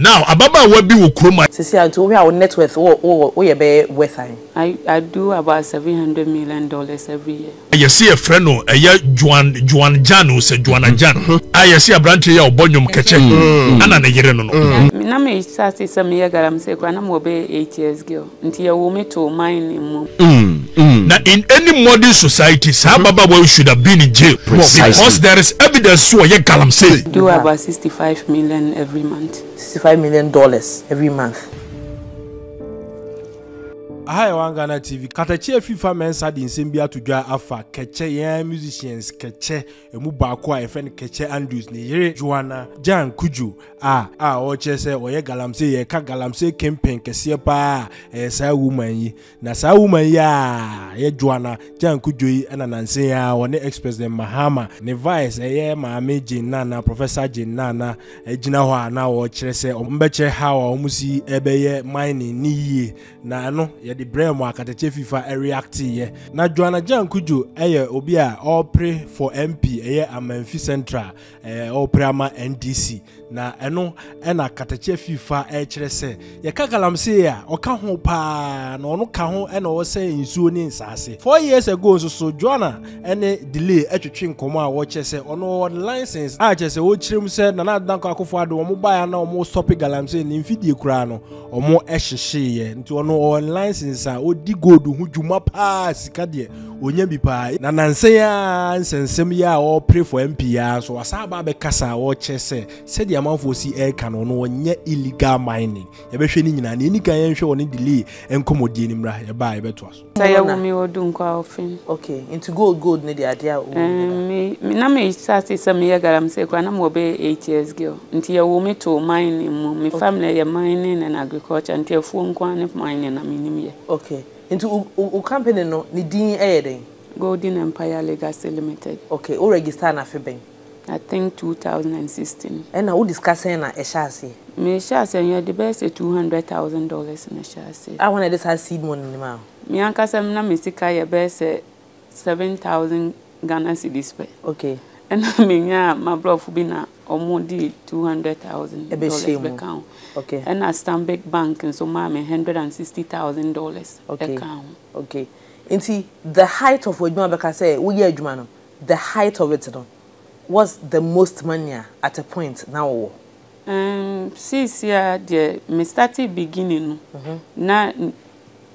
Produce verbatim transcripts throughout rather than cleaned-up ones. Now, ababa will be ukroma. Sisi, I told you our net worth. Oh, oh, oh, be worth time. I I do about seven hundred million dollars every year. I see a friend no. I Joan Joan Janu se Joana Gyan. I see a branch here obonyo Keche. Ana ne yere no no. Na me start se me ya Galamsey kwa na mo be eight years girl. Nti ya wo me to mine mo. Now, in any modern society, Sababa should have been in jail. Precisely. Because there is evidence to a Galamsey. I do about sixty-five million every month. sixty-five million dollars every month. Hi, One Ghana T V. Katakyie Afrifa Mensah di nsembia to dwa afa Keche yeah musicians Keche emu baako a friend Keche Andrews ne yere Joana Gyan Kuju a a o chese oye Galamsey ye ka Galamsey campaign kese pa e saa woman yi na saa woman yi a ye Joana Gyan Kuju yi na nanse ya woni express dem Mahama ne vice eye maame Jinana Professor Jinana e jina ho a na o chese o mbeche ha o musi ebe ye mining ni yi na ano the brain work at FIFA react here. Now Joana Gyan Kuju eh obia all pray for M P eh Amamfi Central eh all pray ama N D C na eno eh na Katakyie Afrifa eh kire se ye ka Galamsey ya oka ho pa na ono ka ho eh na wo se nsuo ni nsase four years ago so so Joana ene delay atwetwe nkomo a wo kire se ono license a kire se wo kirem se na na danko akofo ade wo mo ba ya na wo stop Galamsey ni mfidie kura no omo ehhehye ye nti ono online sinsa odi godu hu dwuma pa sika de onya bi pa na nanse ya nsensem ya o pray for M P ya so wasaba be kasa wo chese se de amafo si e ka no no nya illegal mining ye be hwe ni nyina na enika ye hwe woni delay enkomodie ni mra ye ba ye beto aso say wo mi odu nkwa ofin okay into gold gold ne de ade a o mi na me start se me ya Galamsey kwa na mo be eight years girl nti ye wo mi to mining mo mi family ye mining and agriculture nti ye fu nkwa ne mining na mi ni. Okay. Into u, u, u company no ni din eh Golden Empire Legacy Limited. Okay. O register na fe ben. I think two thousand sixteen. And now we discuss na e sha se. Me sha se you the best two hundred thousand dollars na sha se. I want this has seed money ma. Me anka se na me sika ye best seven thousand Ghana cedis per. Okay. And me nya my bluff bi na omodi two hundred thousand dollars account. Okay. And at Standard Bank and so mommy one hundred sixty thousand dollars okay. account. Okay. And see the height of what Beka say, we are Jumano. The height of it was the most money at a point now. Um since yeah the me started beginning mm-hmm. na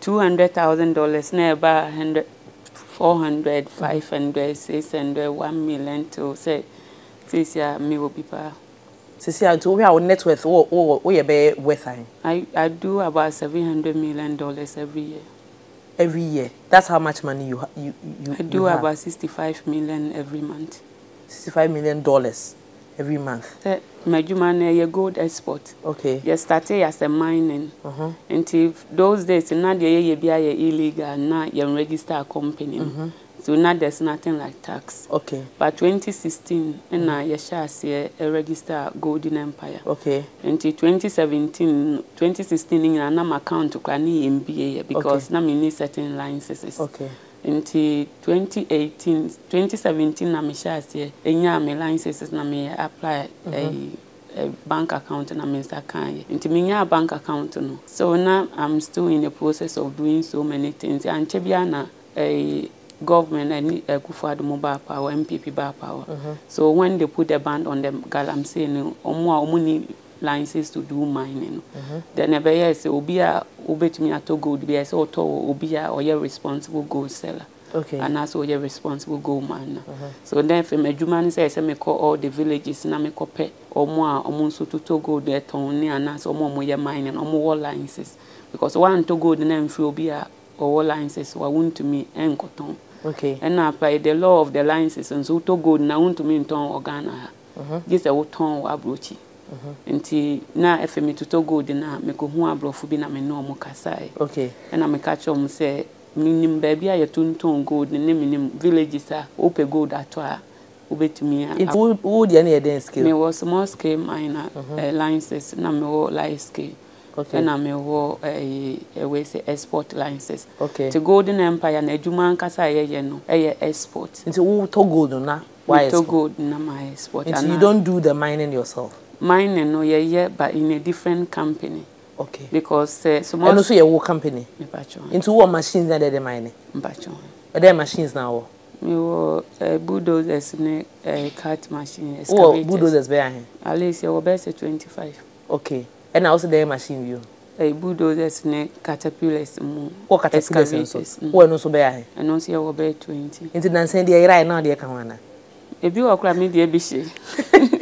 two hundred thousand dollars near about hundred four hundred, five hundred, six hundred, one million to say, this year, me will be power. This year, to our net worth, oh, oh, oh, be worth time. I I do about seven hundred million dollars every year. Every year. That's how much money you you you. I do you have. About sixty-five million every month. sixty-five million dollars every month. My Jumane, your gold export. Okay. You started as a mining. Uh-huh. And if those days, now you be illegal, now you register a company. Uh-huh. So now there's nothing like tax. Okay. But twenty sixteen, and now you shall see a register Golden Empire. Okay. And twenty seventeen, twenty sixteen, in an account to M B A because now we need certain licenses. Okay. Until twenty eighteen, twenty seventeen, na me share say enya me licenses na me apply a bank account na me start kan. Until me nya bank account no. So now I'm still in the process of doing so many things. And chebia na a government and Akufo-Addo mobile power, M P P bar power. So when they put a ban on them, Galamsey no, omo omo ni licenses to do mining. Then every year say obia obet me ato gold be say oto obia oye responsible gold seller. Okay. And also oye responsible gold miner. So then for me Juma say say me call all the villages na me call pe omo a omo so to gold dey ton ni and also omo oye mining omo all licenses because one to gold na mfi obia all licenses wa want to me en koton. Okay. And apply the law of the licenses and so to gold na want to me ton organa. This a ton wa brochi. Nti na F M to gold na me ko hu abrofo bi na me no mo kasai. Okay. And am catch om say minim baby a yetunton gold ne minim villages a ope gold ato a obetumi a. It would ya na den scale. Me was small scale miner licenses na me wo light scale. Okay. And am wo eh we say export licenses. Okay. The Golden Empire na adwuma nkasa ye no eh export. Nti wo to gold na why export? To gold na my export. And you don't do the mining yourself. Mine and no yeah, but in a different company. Okay. Because uh, so and also your work company. Into what machines are they mining? Are there machines now? We were uh, bulldozers, uh, cut machines. Oh, bulldozers behind. At least you were best twenty-five. Okay. And also there machine you. A bulldozers, caterpillars, or caterpillars. What also behind? And also you were best twenty. Into dancing the era now the Kawana. If you are climbing the Abishi.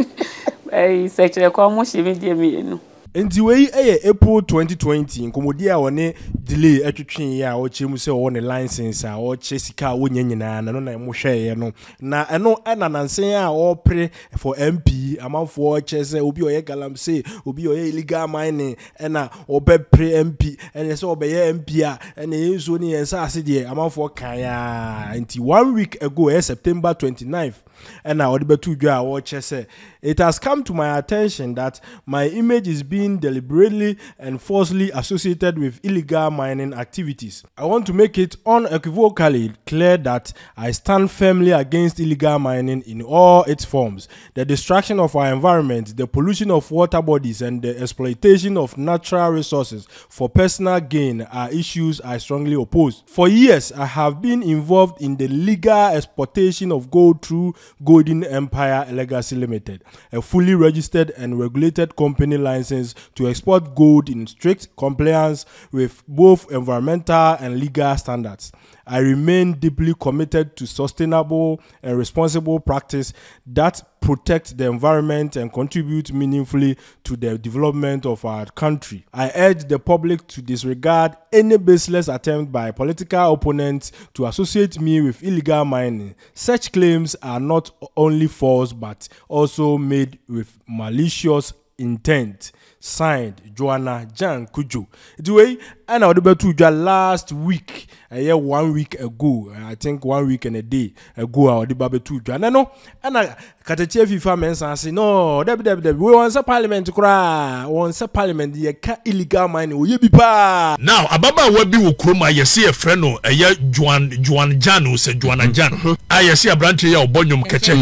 Eh, section kwamushi me de me no. Enti we eh April twenty twenty nkomodia woni delay atwetwen ya o chemu se o ne license a o che sika wo nyanyina na no na mo hweye no. Na eno enanansen a o pre for M P amanfo o che se obi o ye Galamsey, obi o ye illegal mining ena o be pre M P ene se o be ye M P a ene yezo ni yensa ase de amanfo kan ya. Enti one week ago eh September twenty-ninth and I would be too dry. Watch, it has come to my attention that my image is being deliberately and falsely associated with illegal mining activities. I want to make it unequivocally clear that I stand firmly against illegal mining in all its forms. The destruction of our environment, the pollution of water bodies, and the exploitation of natural resources for personal gain are issues I strongly oppose. For years, I have been involved in the legal exportation of gold through Golden Empire Legacy Limited, a fully registered and regulated company licensed to export gold in strict compliance with both environmental and legal standards. I remain deeply committed to sustainable and responsible practice that protect the environment and contribute meaningfully to the development of our country. I urge the public to disregard any baseless attempt by political opponents to associate me with illegal mining. Such claims are not only false but also made with malicious intent. Signed, Joana Gyan Kuju. The way and I would be to last week, a year one week ago, I think one week and a day ago, I would be to Joana. No, and I Katakyie Afrifa Mensah say no. Deb deb deb. We want a parliament to cry. We want a parliament. You can't illegal mining. We be pa. Now, Ababa will be ukroma. You see a friend no. A year Joan Joan Janu say Joana Gyan. I see a branch here. Obonyum Keche.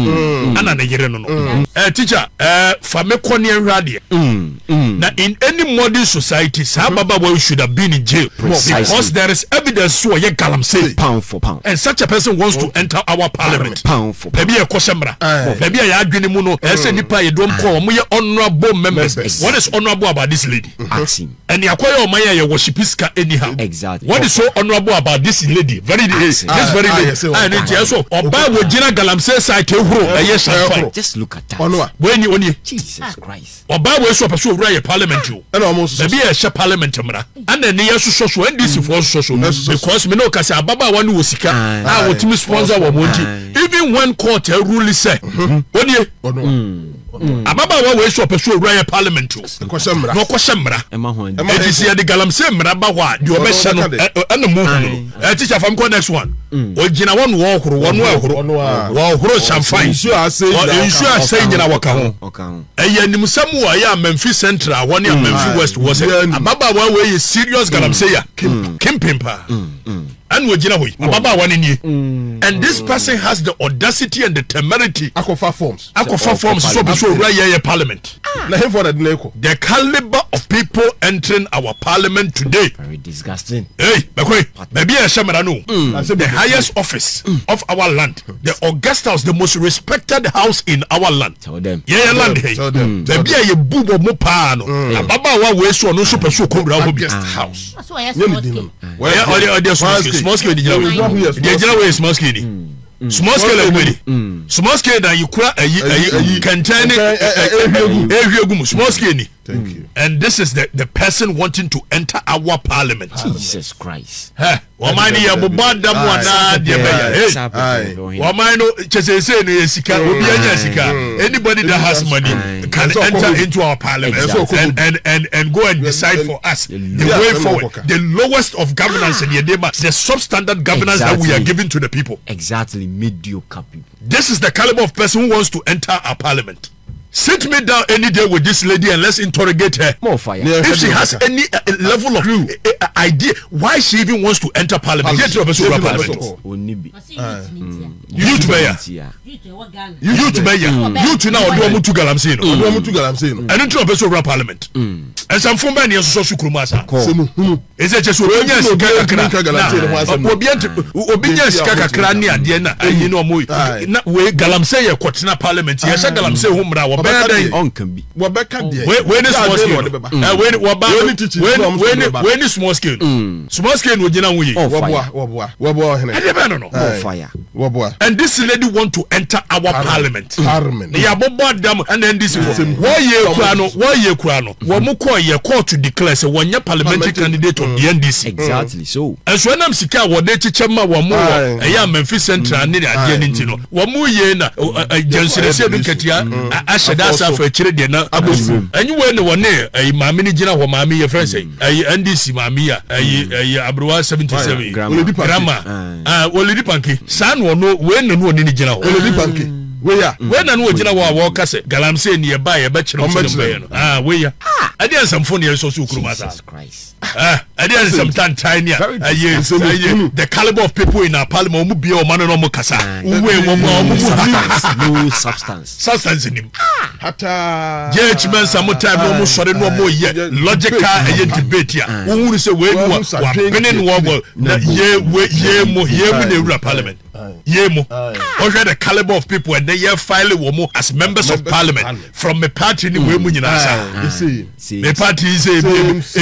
Ana na yere no no. Eh teacher. Eh fame koniye radio. Now, in any modern society, Sababa boy should have been in jail. Precisely. Because there is evidence to a Galamsey pound for pound, and such a person wants oh. to enter our parliament. Pound for pound. Maybe a Kosemra. Maybe a Yadwinimuno. Esenipa Edom Kwa. We are honorable members. members. What is honorable about this lady? Asking. And the acquire Maya your worshipiska anyhow. Exactly. What is so honorable about this lady? Very easy. Yes, very easy. And it is so. Oba wojina Galamsey side hero. Just look at that. When you only Jesus Christ. Oba wosu apasu right. Parliament, you and almost maybe a share parliament, and then near social and this was social because me no kasi ababa one who sika. I will team sponsor one money. Even when court a rule say, what ye? Ababa one way so pursue right parliament you. No kwasemra. N D C the Galamsey mra ba wa di obesha no and the move no. Teacher from kwa next one. Ojina one wo horo one wo horo wo horo champagne. You are saying na waka ho. Eye nim samu wa ya Memphis Central. One year, Memphis West was a Baba. One way is serious Galamsey, Kim Pimpa, and Wajinawi. Baba one in you, and this person has the audacity and the temerity. Akofa forms, Akofa forms, so be so right parliament. The caliber of people entering our parliament today, very disgusting. Hey, maybe a Shamaranu, the highest office of our land, the august house, the most respected house in our land. Tell them, yeah, land, hey, maybe a boob of Mopa. Ababa wa wesu ono super so kobra guest house. Where all the other small scale dey jira small scale. Small scale everybody. Small scale that you kwa ayi contain ehwiegum small scale ni. Thank you. And this is the the person wanting to enter our parliament. Jesus Christ. Huh? Wamani ya bobada mwana de beya. Wamani no chese se no yesika obi anya sika. Anybody that has money can enter into our parliament and and and and go and decide for us the way forward. The lowest of governance in Yedema, the substandard governance that we are giving to the people. Exactly, mediocre people. This is the caliber of person who wants to enter our parliament. Sit me down any day with this lady and let's interrogate her. More fire. Yeah, if she has fire. Any uh, level of uh, idea why she even wants to enter parliament. Get to parliament. You to bear. You to bear. You to now do to Galamsey. Do to Galamsey. And into a person of parliament. And some former near social crumasa. Is it just obedience? Obedience Kakakania Diana. You know, we Galamsey Quatina parliament. Yes, Galamsey Humra. When is small scale? When is small scale? Small scale would you know? And this lady want to enter our parliament. Parliament. Yeah, Bob Dam and then this one. Why you crano? Why you crano? Wamuko ye court to declare say one year parliamentary candidate of the N D C. Exactly so. And so when I'm sick, what they teach me Wamu. I am Memphis Central. Nini adienti no? Wamu ye na. Jensi se duketia. Ashadasa for chile de na abusu. Anywhere no one there. I mami ni jina wa mami ya friends. I N D C mami ya. I I Abruwa seventy seven. Grandma. Ah, olidi panki. San wano when no one ni jina. Olidi panki. We are when I know what you walk as a Galamsey nearby a bachelor. Ah, we are. I did some funny as so Christ. Ah, I did some time tiny. The caliber of people in our parliament would be or Manomo Casa. No substance, substance in him. Hatta judgment, some time almost sorry no more yet. Logical and debate here. Who is away? What's happening? Wobble, yeah, yeah, more yeah, we were parliament. Yemo, okay, the caliber of people and they are filing womo as members of parliament from a party in the women in Asa. The party is a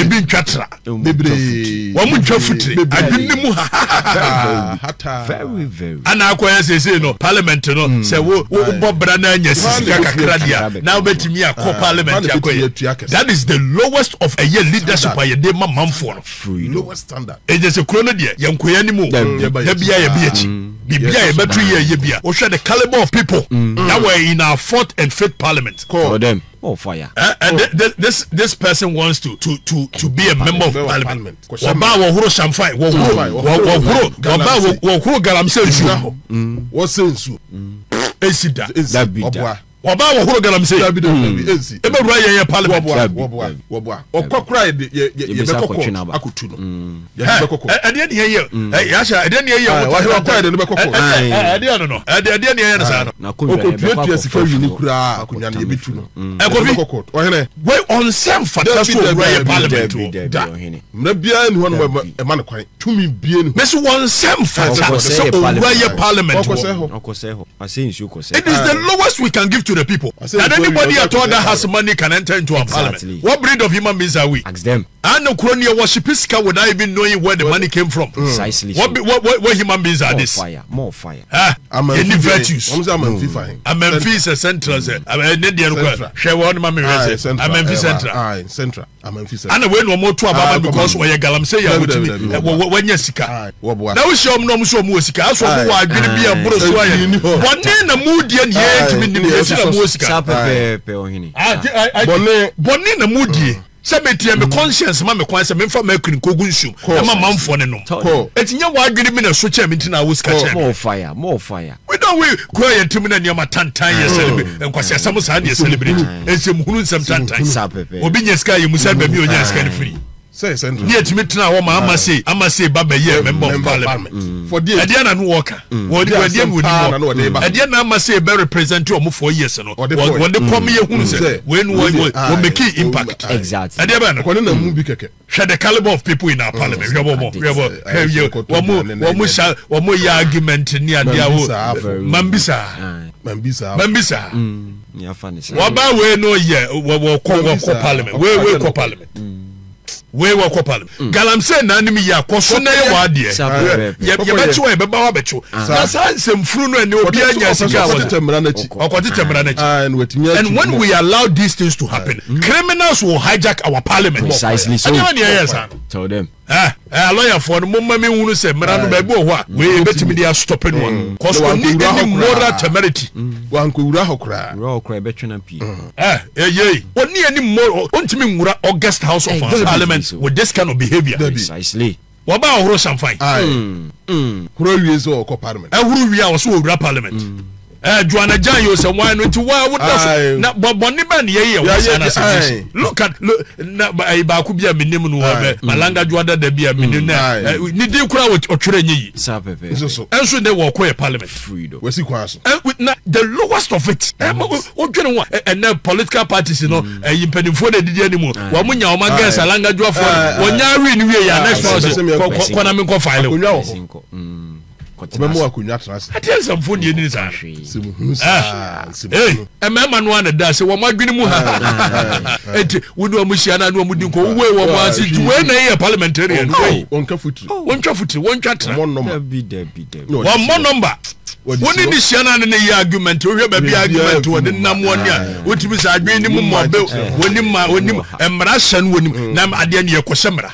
big chatra. Woman Jeffrey, I didn't know. Very, very. And now, as say, no parliament, no, say, oh, Bob Brannan, yes, now bet me a co parliament. That is the lowest of a year leadership by a day, my mom for free. Lowest standard. It is a chronodia, young Koyanimo, Yabia. Yes, so Bibia, or share the caliber of people mm. that were in our fourth and fifth parliament. Call them. Oh fire! Uh, and oh. Th th this this person wants to to to to be a member of parliament. Waba wahuro shamfai, wahuro wahuro waba wahuro galamseju. What's sensu? Esida. Esida. Waba wahuro galamseju. Esida. Ebe raya ya parliament. Waba waba. Okokra ebe ebe kokoko akutuno. Adi adi yeye. Yasha adi adi yeye. Okokra ebe kokoko. Adi ano no. Adi adi yeye na sana. Okopletu esifa unikura akunyani ebe tuno. Why on some factors to run parliament? It is the lowest we can give to the people. That anybody at all that has money can enter into our parliament. What breed of human beings are we? Ask them. I know Kronia worshipiska without even knowing where the money came from. Precisely. What human beings are this? More fire. More fire. Any virtues? I'm Memphis Central. I'm Indian. Share one mammy. I'm Memphis Central. Aye, Central. I'm Memphis Central. And when no more to about because we are Galamsey with when Yesika. That was your no so musica. So I didn't be a brosway. One then a mood and yet to be the musica. I bonnet bonnet a moody. Seventy and the conscience, Mamma Quansa, men from American Kogunshu, my mom for no. It's your wife giving me a switch and I was catching more fire, more fire. We don't we cry and two minutes near my tan time and Quasia Samus had a celebrity and some moon sometimes. Obinia Sky, you must have a million sky free. Say, send me to now. I must say, I must say, Baba, yeah, member of parliament for dear Diana Walker. What you are dealing with, I did not must say, very present you for years and what the premier who said when one will make impact. Exactly. I never share the caliber of people in our parliament. One more argument near Mambisa. Mambisa. Mambisa. Yeah, funny. What about we know here? We'll call parliament. We will call parliament. We were couple. Galamsey na nimi ya kosuna ye wadie. Ye betu we beba wa betu. Na sansem fru no ene obi anya sika wa. Okwati temra nachi. And when we allow these things to happen, criminals will hijack our parliament. Precisely so. Tell them. Ah, a lawyer for no mama me hunu se mra no ba bi o ho a we betimi dia stop it one. Cause we need any moral temerity. Wa nko wura hokra. Wura hokra betwe na pii. Eh, yeye. Oni any moral ontimi nwura August House of Parliament with this kind of behavior. Precisely. What about Horo Samfai? Aye. Horo Wiese or Parliament? Horo Wiese or Parliament. Eh, Joana Gyan, you say why not to why would not? Na boni bani ye ye. Look at look. Na ba kubia minimum no have. Malanga Joana de bia minimum na. Ni di kura oture nyi. Sa pepe. Enso dey work for parliament. Freedom. We see kwaso. Eh, with na the lowest of it. Eh, o dwene wa. And na political parties no. Eh, impenifo de di animo. Wa munya o ma get Malanga Joana for. Wo nya ri ni we ya next one. Kona me ko file. Mm. Memo akunya trans. Ati some phone ye ni sa. Eh, e me ma no an da se wo madwene mu ha. Eti wo do mu hia na no mu di ko wo wo ma si tu we na ye parliamentarian. Won twa futri. Won twa futri, won twa tra. Won number. Won ni ni hia na ne ye argument, wo hwe ba bi argument wo de nam won ya. Wo tibi sa adwene ni mu mo be. Woni ma woni emra shan woni na ade ne ye kwosemra.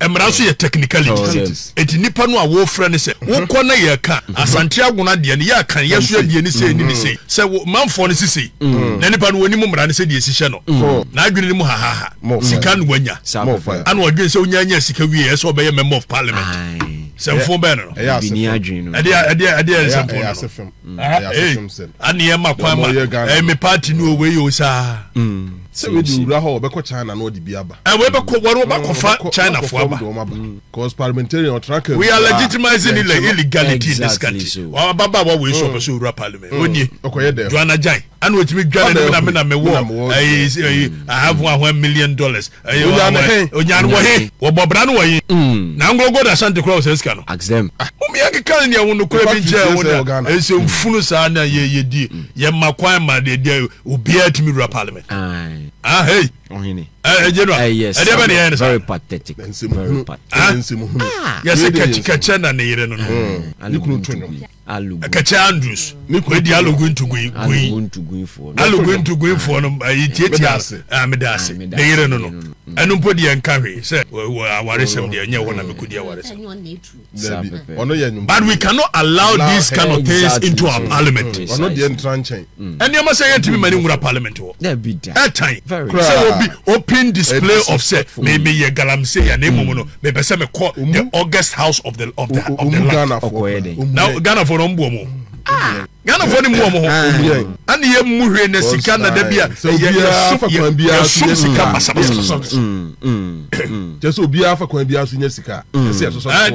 Emra so ye technicality. Eti nipa no a wo frɛ ne se. Wo ko na ka asante aguna de ne ya kan yesu adie ni sei ni ni sei se manfo ne sisi na nipa no woni mumra ne se de sisi no na adwene mu ha ha ha sika no wanya ana odwe se onya nya sika wie so obeye member of parliament se fo benro bi ni adwene no ade ade ade example no ana ye makwa ma e me party no we yo sa se we di ura ho be ko China no di bia ba e we be ko woro ba ko fa China fo aba cause parliamentarian track we are legitimizing illegality in this country wa baba wa we so so ura parliament oni okoye de Joana Gyan and we timi dwane na me na me wo I have one million dollars onya no he wo bobra no yi na ngorogo da Santa Claus eska no exam o mi ake kan ya wonu kura bi je wona e se mfunu sa na ye ye di ye makwan ma de de obi atimi ura parliament. Ah, hey. Uh, general. Uh, yes. Uh, very, very pathetic. Very pathetic. Ah. Yes, Keche Keche na neyere no. Alugu. Keche Andrews. We di alugu ntu gui gui. Alugu ntu gui for no eighty years. Amedase. Neyere no no. Enu po di enka hwe say awaresem de anya wona meku di awaresem. But we cannot allow these kind of things into our parliament. We not the entrance. Anya ma say yetimi mani ngura parliament wo. That be that. Very. Open display of say maybe ye Galamsey ya name mo no me be say me call the August house of the of the of the land. Now Ghana for ombo mo Ghana for ni mo ho and ye mu hwe na sika na da bia ye kwan bia so sika basabasa just obi afa kwan bia so nya sika say so so eh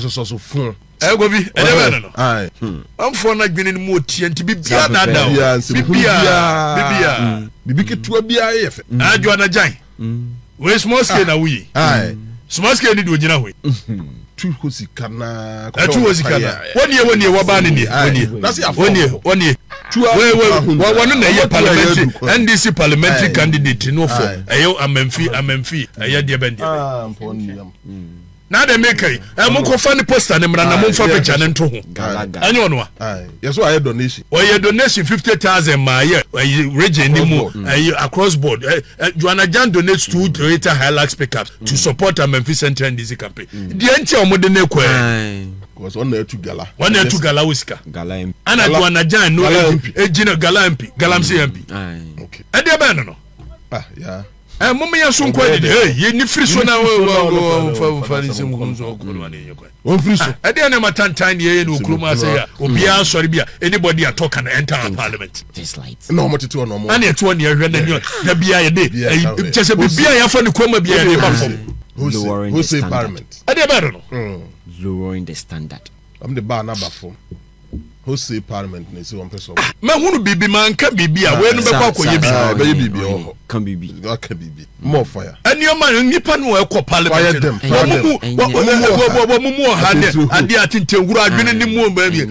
so so so fun eh go bi eh be no ai am for na gwene ni mo tie nti bibia na da bibia bibia bibiki tua bia yefe a Joana Gyan we small scale na we ai small scale ni do jina ho tu ko sika na ko tu ko sika na woni woni wo ba ni ni woni na si woni woni tu a we we wonu na ye parliamentary N D C parliamentary candidate no for ayo amamfi amamfi ayo de ben de ah mponiam na de make e mo ko fa ni poster ne mra na mo fa picture ne nto ho anyo no ai yeso aye donation o ye donation fifty thousand ma ye region ni mo across board Joana Gyan donates to Toyota Hilux pickup to support a Memphis Central N D C campaign de enti o mo de ne ko e because one na two gala one na two gala wiska gala M P ana Joana Gyan no e gina gala M P Galamsey M P ai okay e de ban no ah yeah eh mumu ya sunko de eh ye ni friso na wo farise mu kunzo okulwa ne yekwa won friso eh de na matantan ye ye no okuluma asaya obi an sori bia anybody at talk and enter parliament this light no mo tetu no mo and etu on ye hwe na ni da bia ye de chese bia ya fa ni koma bia ne ba form who say parliament eh de ba no lowering the standard am the bar na ba form who say parliament ne say one person ma hunu bibi man ka bibi a we no be kwakọ ye bibi be ye bibi o kan bibi o kan bibi more fire any man nipa no e kwọ parliament wo mu wo wo mu o ha de ade atinte wuru adwene ni mu o ba bi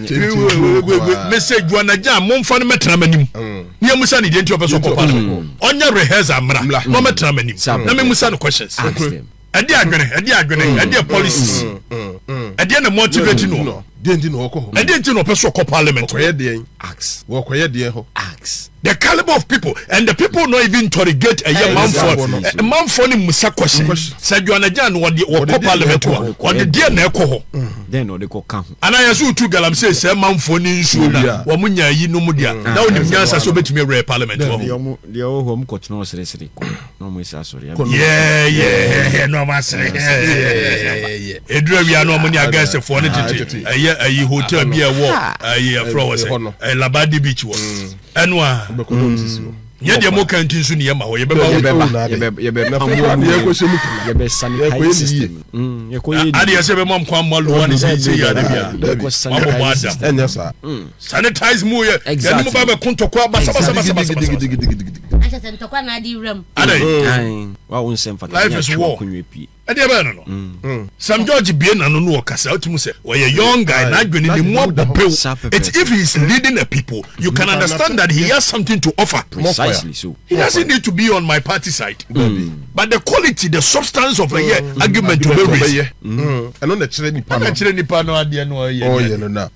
message Joana Gyan mo fa no metra manim ni amusa ni de nti o person kwọ parliament onya rehearsal mra no metra manim na me musa no questions ade adwene ade adwene ade policies ade na motivate no. Didn't know. I didn't know. Parliament. Axe. Walk where dear. Axe. the caliber of people, and the people not even interrogate a young man for a man for him. Musa question said, Joana Gyan, what the or parliament or the dear Neco, then or the coca. And I assume to Galamsey, a man for Ninsula, Wamunya, Yinomudia. Now the answer so much me rare parliament. The old home coach no seriously. No, Miss Asori. Yeah, yeah, yeah, no, Master. Yeah, yeah, yeah. A dreary no money against a foreign entity. A year, a hotel, a war, a year, flowers, a labadi beach was. And one. Yeah, the more counting soon, Yama, you better be better. Sanitize more, exactly. Life is war. Some George Bien and no Castle to say, well, a young guy, not going to more the bill. It's if he's leading the people, you can understand that he has something to offer. Precisely so. He doesn't need to be on my party side. Mm. But the quality, the substance of a year argument to be raised. And on the Chileni Pano, Chileni at the end of a year. Oh, yeah, no, no.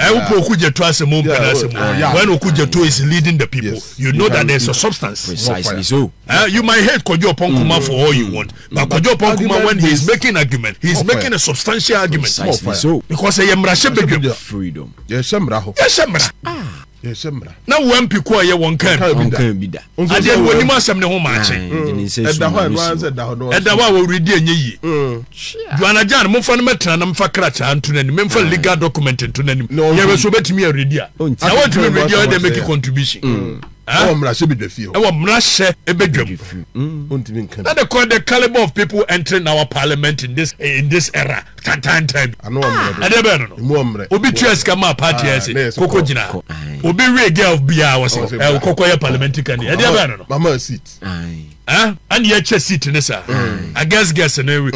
I will put your trust a moment. When Okujato is leading the people, you know that there's a substance. Precisely so. You might hate Kojo Ponkuma for all you want, but Kojo Ponkuma. When he is making argument, he is making a substantial argument. So, because I am Rashabeg freedom. Yes, Samra. Yes, Samra. Yes, Samra. Now, one Picoya one can be that. I did when you must have no match. And the one was at the one will read ye. Joana Gyan, Mofanmetan, and Fakracha, and to name for legal document and to name. No, you ever so bet me a reader. I want to read you and make a contribution. I want Mrashe a bedroom. Not the caliber of people entering our parliament in this in this era. Time time. I know. I never know. Obi Tres Kama party as Coco Jina. Obi Rega of Bia was a Cocoa parliamentary candidate. I never know. Mama seat. Huh? And your chest seat in a sir. I guess, guess, and every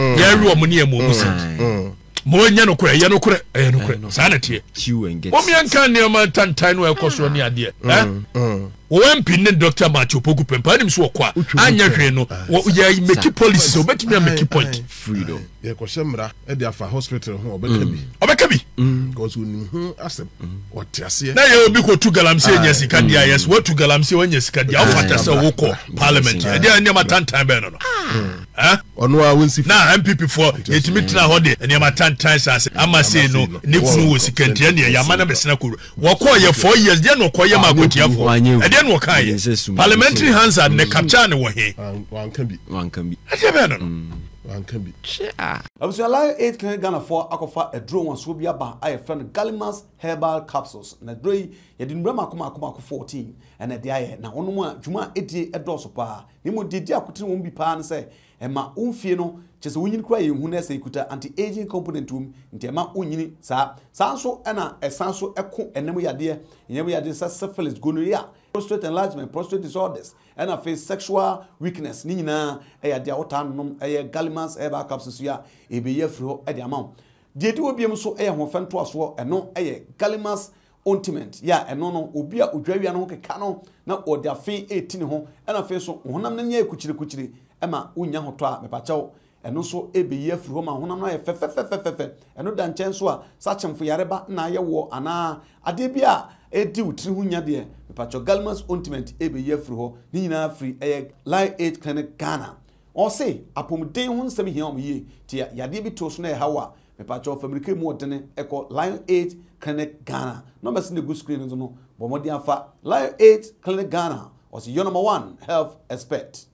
money and more. Moyano kure, yano kure, yano kure. Sanity. Chew and get. Omi anka ni ama tan tano ya koswani adia. Eh? Owen pinin Doctor Macho Poku pempa ni msuo kwa. Anya reno. Oya make policy. Obeti mi make point. Freedom. Ya koshemra. Edi afa hospital huu obekabi. Obekabi. Because uni huu asem. Watiasi. Na ya obi kuto Galamsey nyesi kadi ya yes. Watu Galamsey wanyesi kadi. Aufata sa woko parliament. Edi anya matan tano no. Eh? Onwa winsi. Na M P P for etimiti na hodi. Anya matan tano sasa. Ama say no. Nifu usikenti. Anya yamana besina kuru. Wako ya four years. Anya wako ya magoti ya four. Edi parliamentary hands are ne capture ne wahe. One can be. One can be. One can be. I'm so Lion eight Clinic Ghana for akofa a drone was be aba I friend Galimas herbal capsules. Na drone ye din brema akoma akoma fourteen and at the na ono mu adwuma edie edoso pa. Ni mo didi akotene won bi pa ne se e ma unfie no chese wonyin kra ye hu na se ikuta anti aging component um nti ma onyini sa sanso ena esanso eko enemu yade enemu yade sa syphilis gonorrhea prostate enlargement, prostate disorders, and I face sexual weakness. Nina, a dear autumn, a Galimans, ever capsules, a be fro at the amount. The two be so a home to us, and no a Galimans ointment, ya, and no, no, Ubia, Udrevian, Cano, now or their fee eighteen home, and I face so one amnia kuchiri kuchiri, Emma, Unya Hotra, Mepacho, and also a be fro, my honor, fefe, and no dan chancellor, such and for Yareba, Naya war, and ah, Adibia. E di utri hunya de mepacho Galimans ointment e be yefru ho ni nyina free e Lion eight Clinic Ghana o se apomden ho nsem hia om ye ti yade bi to so na e hawa mepacho famrike mu odene eko Lion eight Clinic Ghana numbers in the good screen no bo modi afa Lion eight Clinic Ghana o se your number one health expert.